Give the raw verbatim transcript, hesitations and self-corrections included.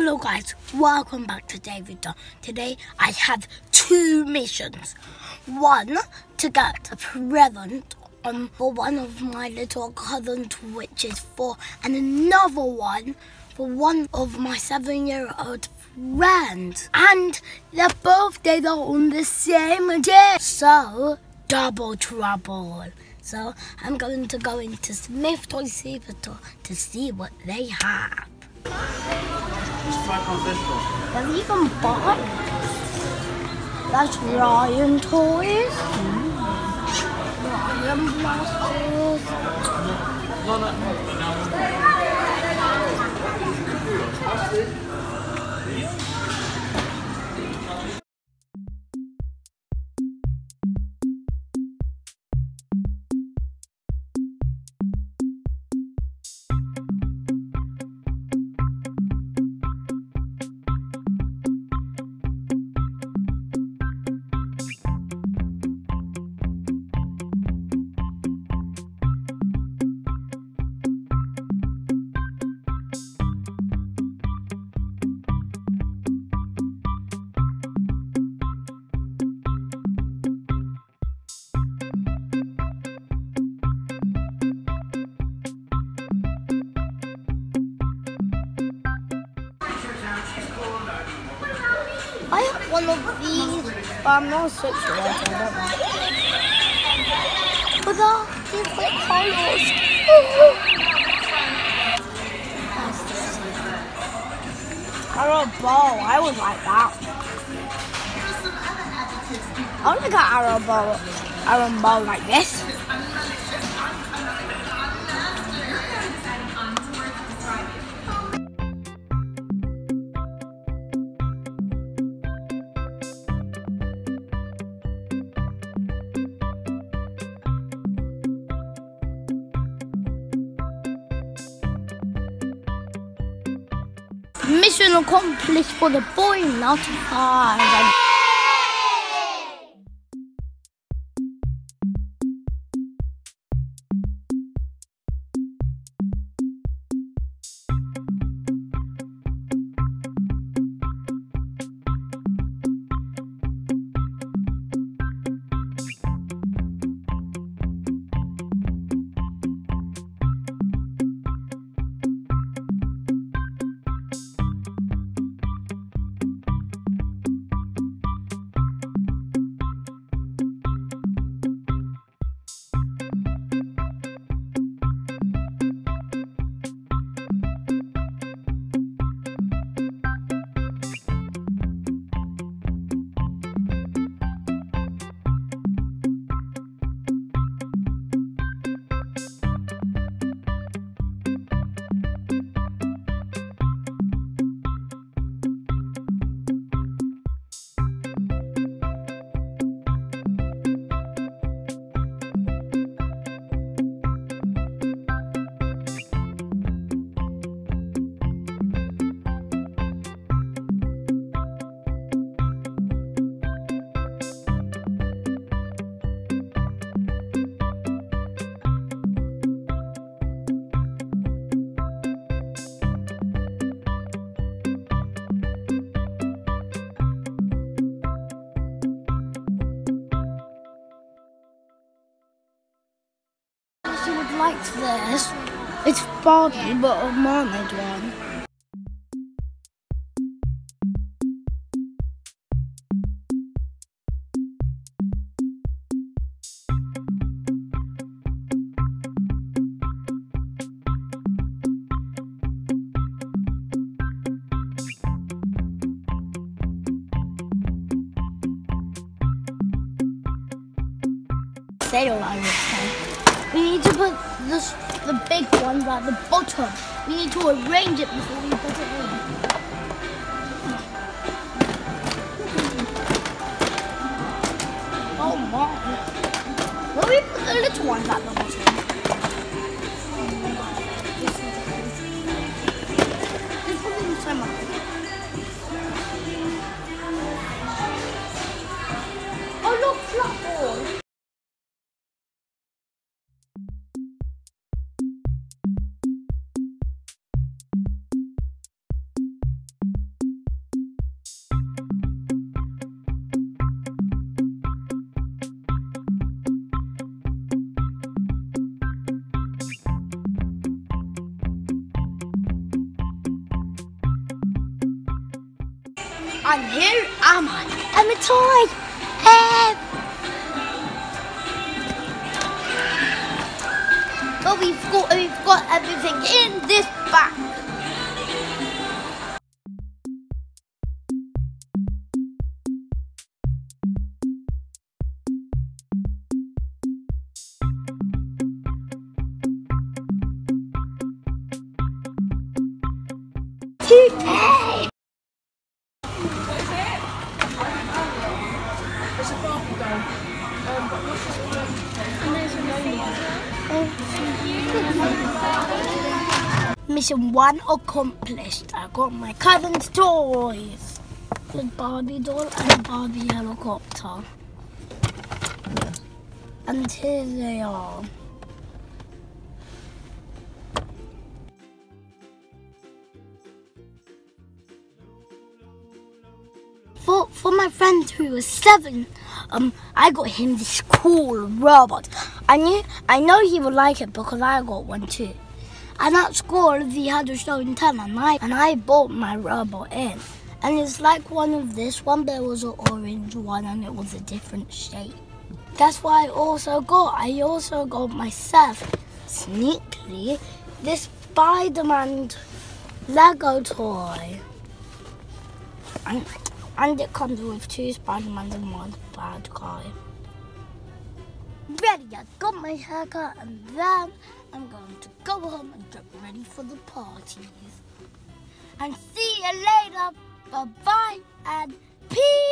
Hello guys, welcome back to David's Zone. Today I have two missions. One, to get a present um, for one of my little cousins, which is four, and another one for one of my seven-year-old friends. And their birthdays are on the same day, so double trouble. So I'm going to go into Smyths Toys Superstores to see what they have. There's even Barbie. That's Ryan toys. Mm. Ryan blasters. I have one of these, but I'm not a switcher. But they're different colors. I love bow. I would like that. I want to get arrow bow, arrow bow like this. Mission accomplished for the boy, not five. Like this, it's Barbie, yeah. But a mermaid one. They don't like this one. We need to put this, the big ones at the bottom. We need to arrange it before we put it in. Oh my. Where we put the little ones at the bottom? Let's put them somewhere. Oh look, flat ball. And who am I? I'm a toy. Um, but we've got we've got everything in this bag. Today. It's a Barbie doll. Um, but what's this one? And there's a Lego one. Mission one accomplished. I got my cousin's toys. The Barbie doll and the Barbie helicopter. And here they are. For, for my friend who was seven, um, I got him this cool robot. I knew, I know he would like it because I got one too. And at school, we had a show in town, and I, and I bought my robot in. And it's like one of this one, but it was an orange one, and it was a different shape. That's what I also got. I also got myself, sneakily, this Spider-Man Lego toy. And, And it comes with two Spider-Mans and one bad guy. Ready, I got my haircut, and then I'm going to go home and get ready for the parties. And see you later. Bye-bye and peace.